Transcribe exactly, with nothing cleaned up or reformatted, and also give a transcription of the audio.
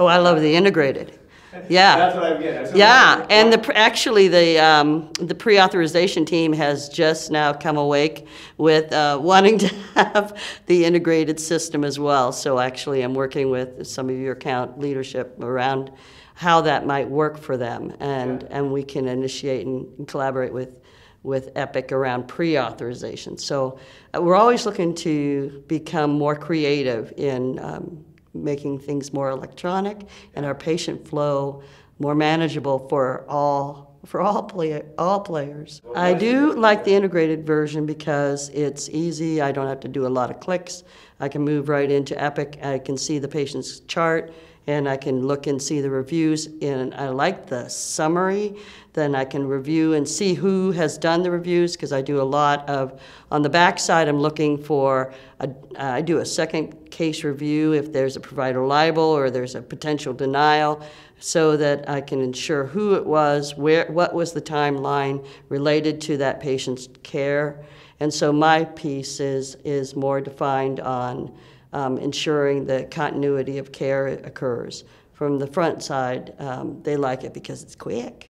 Oh, I love the integrated. Yeah. That's what I'm getting. Yeah, and the, actually the, um, the pre-authorization team has just now come awake with uh, wanting to have the integrated system as well. So actually I'm working with some of your account leadership around how that might work for them, and, yeah. and we can initiate and collaborate with, with Epic around pre-authorization. So uh, we're always looking to become more creative in um, making things more electronic and our patient flow more manageable for all for all play, all players. Well, I do like the integrated version because it's easy. I don't have to do a lot of clicks. I can move right into Epic. I can see the patient's chart, and I can look and see the reviews, and I like the summary. Then I can review and see who has done the reviews, because I do a lot of, on the back side I'm looking for, a, I do a second case review if there's a provider libel or there's a potential denial, so that I can ensure who it was, where, what was the timeline related to that patient's care. And so my piece is, is more defined on Um, ensuring the continuity of care occurs. From the front side, um, they like it because it's quick.